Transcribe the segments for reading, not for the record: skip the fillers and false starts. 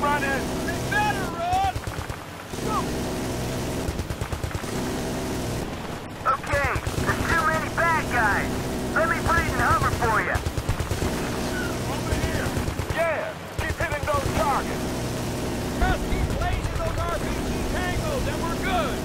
running! They better run! Go. Okay, there's too many bad guys. Let me breathe and hover for you. Over here. Yeah, keep hitting those targets. Just keep blazing those RPG tangles and we're good.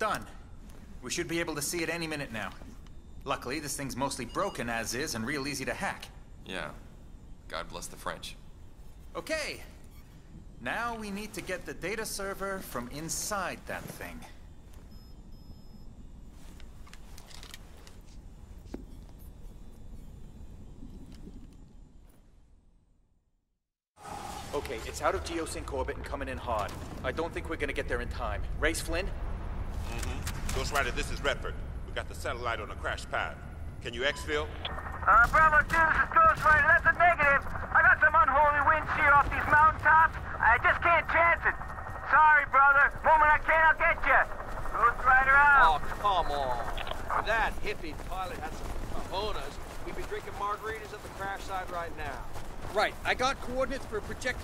Done. We should be able to see it any minute now. Luckily, this thing's mostly broken as is and real easy to hack. Yeah. God bless the French. Okay. Now we need to get the data server from inside that thing. Okay, it's out of Geosync orbit and coming in hard. I don't think we're gonna get there in time. Race Flynn? Mm-hmm. Ghost Rider, this is Redford. We got the satellite on a crash pad. Can you exfil? Bravo 2, this is Ghost Rider. That's a negative. I got some unholy winds here off these mountaintops. I just can't chance it. Sorry, brother. Moment I can, I'll get you. Ghost Rider out. Oh, come on. That hippie pilot had some cojones. We'd be drinking margaritas at the crash site right now. Right. I got coordinates for a projected